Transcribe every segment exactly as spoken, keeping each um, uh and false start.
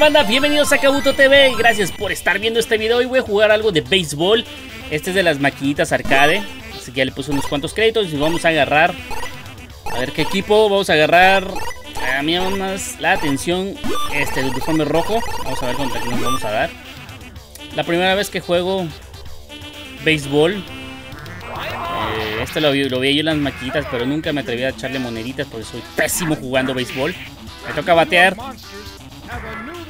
tal, banda? Bienvenidos a Kabuto T V. Gracias por estar viendo este video. Hoy voy a jugar algo de béisbol. Este es de las maquinitas arcade. Así que ya le puse unos cuantos créditos y vamos a agarrar. A ver qué equipo vamos a agarrar. A mí me llama más la atención este, el uniforme rojo. Vamos a ver contra qué nos vamos a dar. La primera vez que juego béisbol. Eh, este lo, lo vi yo en las maquinitas, pero nunca me atreví a echarle moneditas porque soy pésimo jugando béisbol. Me toca batear.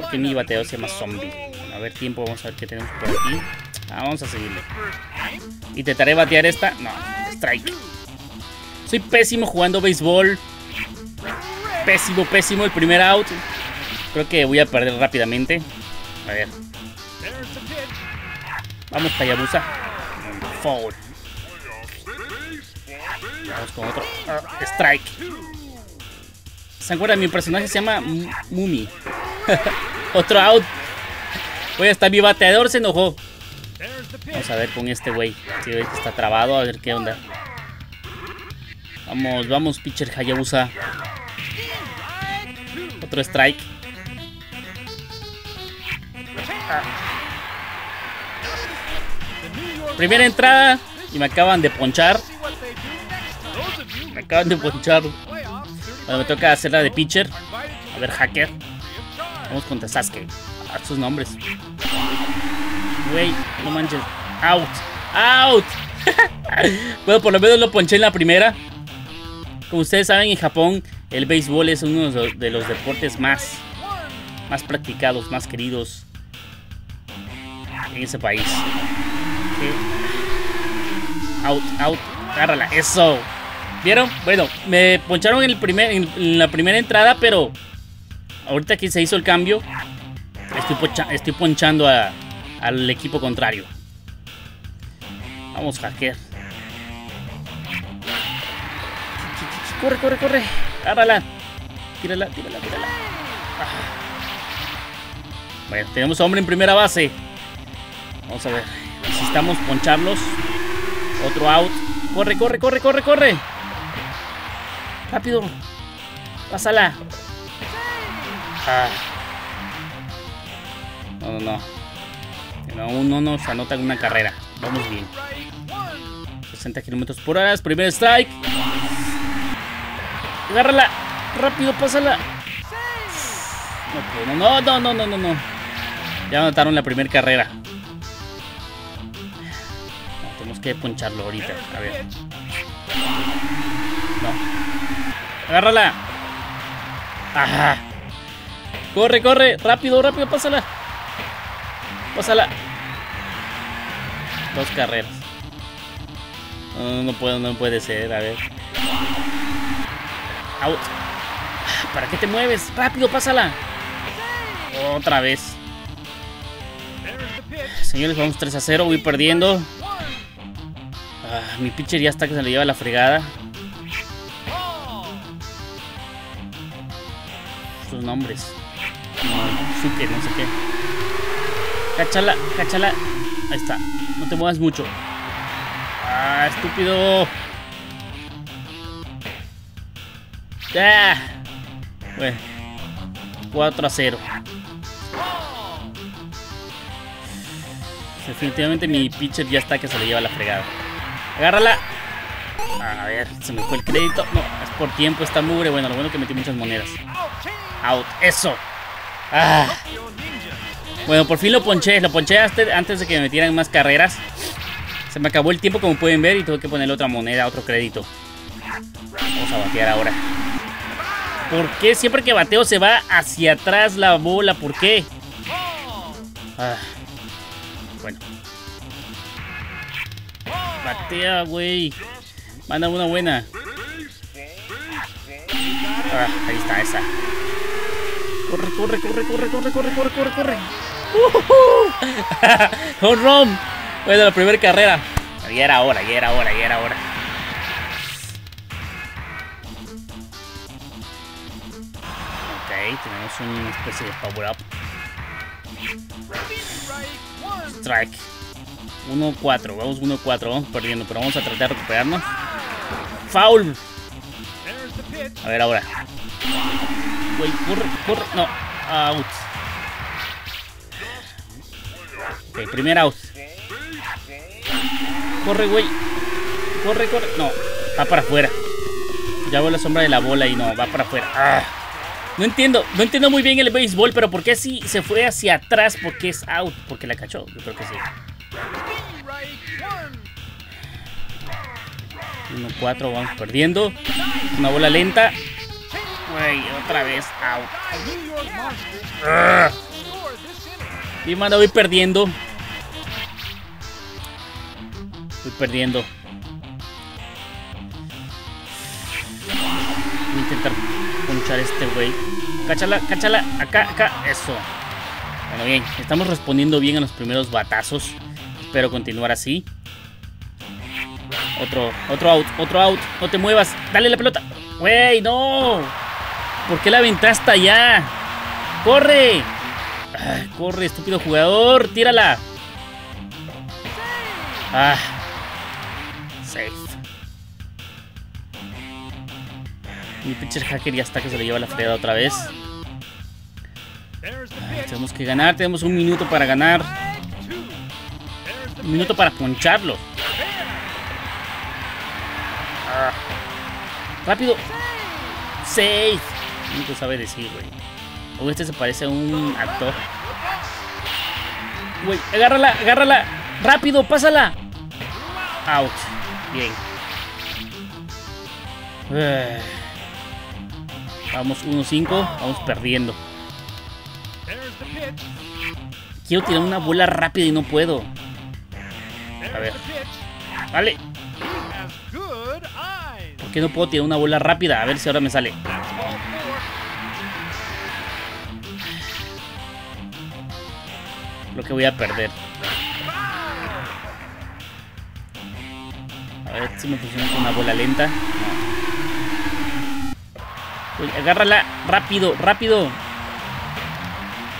Porque mi bateo se llama zombie. Bueno, a ver, tiempo, vamos a ver qué tenemos por aquí. Ah, vamos a seguirle. Intentaré batear esta. No, strike. Soy pésimo jugando béisbol. Pésimo, pésimo. El primer out. Creo que voy a perder rápidamente. A ver. Vamos, Hayabusa. Foul. Vamos con otro. Uh, strike. ¿Se acuerdan? Mi personaje se llama Mumi. Otro out. Oye, hasta mi bateador se enojó. Vamos a ver con este güey. Si veis que está trabado, a ver qué onda. Vamos, vamos, pitcher Hayabusa. Otro strike. Primera entrada. Y me acaban de ponchar. Me acaban de ponchar. Bueno, me toca hacerla de pitcher. A ver, hacker. Vamos contra Sasuke. A sus nombres. Güey, no manches. Out. Out. Bueno, por lo menos lo ponché en la primera. Como ustedes saben, en Japón el béisbol es uno de los deportes más, más practicados, más queridos en ese país. Okay. Out, out. Agárrala. Eso. ¿Vieron? Bueno, me poncharon en, el primer, en la primera entrada, pero ahorita que se hizo el cambio, estoy, poncha, estoy ponchando a, al equipo contrario. Vamos, hacker. Corre, corre, corre. Agárrala. Tírala, tírala, tírala. Ah. Bueno, tenemos a hombre en primera base. Vamos a ver. Necesitamos poncharlos. Otro out. Corre, corre, corre, corre, corre. Rápido. Pásala. Ah. No, no, no. Pero aún no nos anotan una carrera. Vamos bien. sesenta kilómetros por hora. Primer strike. Agárrala. Rápido, pásala. No, no, no, no, no, no, no. Ya anotaron la primera carrera. No, tenemos que poncharlo ahorita. A ver. No. Agárrala. Ajá. Corre, corre. Rápido, rápido, pásala. Pásala. Dos carreras. No, no puedo, no puede ser. A ver. Out. ¿Para qué te mueves? Rápido, pásala. Otra vez. Señores, vamos tres a cero. Voy perdiendo. Ah, mi pitcher ya está que se le lleva la fregada. Sus nombres. Sasuke, no sé qué. Cáchala, cáchala. Ahí está. No te muevas mucho. Ah, estúpido. Ah, bueno, cuatro a cero. Definitivamente mi pitcher ya está que se le lleva la fregada. Agárrala. A ver, se me fue el crédito. No, es por tiempo esta mugre. Bueno, lo bueno que metí muchas monedas. Out, eso. Ah. Bueno, por fin lo ponché. Lo ponché antes de que me metieran más carreras. Se me acabó el tiempo, como pueden ver, y tuve que ponerle otra moneda, otro crédito. Vamos a batear ahora. ¿Por qué siempre que bateo se va hacia atrás la bola? ¿Por qué? Ah, bueno. Batea, güey. Manda una buena. Ah, ahí está esa. Corre, corre, corre, corre, corre, corre, corre, corre, corre. Uh-huh. Home run. Bueno, la primera carrera. Ya era hora, ya era hora, ya era hora. Tenemos una especie de power up. Strike. uno cuatro. Vamos uno cuatro. Vamos perdiendo, pero vamos a tratar de recuperarnos. Foul. A ver ahora. Güey, corre, corre. No. Out. Ok, primer out. Corre, güey. Corre, corre. No, va para afuera. Ya veo la sombra de la bola y no, va para afuera. ¡Ah! No entiendo, no entiendo muy bien el béisbol, pero ¿por qué si se fue hacia atrás? Porque es out, porque la cachó. Yo creo que sí. uno cuatro, vamos perdiendo. Una bola lenta. Güey, otra vez out. ¡Ah! Y mano, voy perdiendo. Voy perdiendo. Voy a intentar punchar este güey. Cáchala, cáchala. Acá, acá. Eso. Bueno, bien. Estamos respondiendo bien a los primeros batazos. Espero continuar así. Otro, otro out, otro out. No te muevas. Dale la pelota. Güey, no. ¿Por qué la aventaste allá? ¡Corre! Ay, corre, estúpido jugador. Tírala. Ah. Safe. Mi pitcher hacker ya está que se le lleva la fregada otra vez. Ay, tenemos que ganar. Tenemos un minuto para ganar. Un minuto para poncharlo. Ah. Rápido. Safe. No sabe decir, güey. O este se parece a un actor. Güey, agárrala, agárrala. Rápido, pásala. Out. Bien. Vamos uno cinco. Vamos perdiendo. Quiero tirar una bola rápida y no puedo. A ver. Vale. ¿Por qué no puedo tirar una bola rápida? A ver si ahora me sale. Lo que voy a perder. A ver si me funciona con una bola lenta. Uy, agárrala. Rápido, rápido.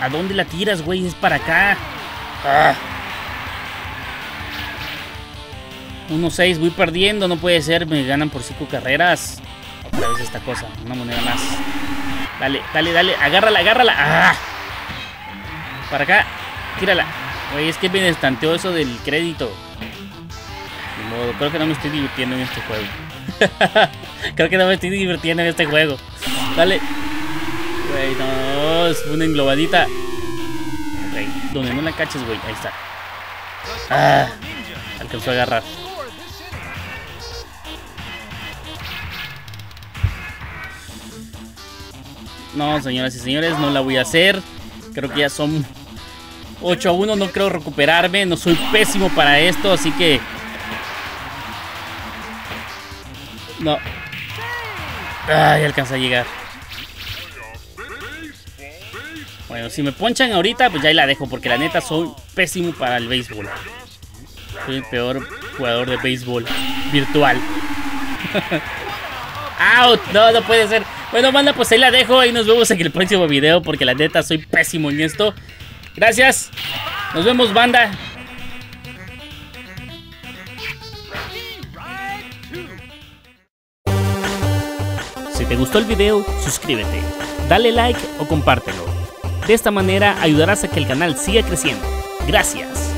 ¿A dónde la tiras, güey? Es para acá. Ah. uno seis, voy perdiendo. No puede ser. Me ganan por cinco carreras. Otra vez esta cosa. Una moneda más. Dale, dale, dale. Agárrala, agárrala. Ah. Para acá. Tírala. Güey, es que me destanteo eso del crédito. De modo, creo que no me estoy divirtiendo en este juego. Creo que no me estoy divirtiendo en este juego. Dale. Güey, no. Es una englobadita. Güey, donde no la caches, güey. Ahí está. Ah, alcanzó a agarrar. No, señoras y señores, no la voy a hacer. Creo que ya son... ocho a uno, no creo recuperarme. No soy pésimo para esto, así que no. Ay, alcanza a llegar. Bueno, si me ponchan ahorita, pues ya ahí la dejo, porque la neta soy pésimo para el béisbol. Soy el peor jugador de béisbol virtual. Out, no, no puede ser. Bueno, banda, pues ahí la dejo. Ahí nos vemos en el próximo video, porque la neta soy pésimo en esto. Gracias. Nos vemos, banda. Si te gustó el video, suscríbete, dale like o compártelo. De esta manera ayudarás a que el canal siga creciendo. Gracias.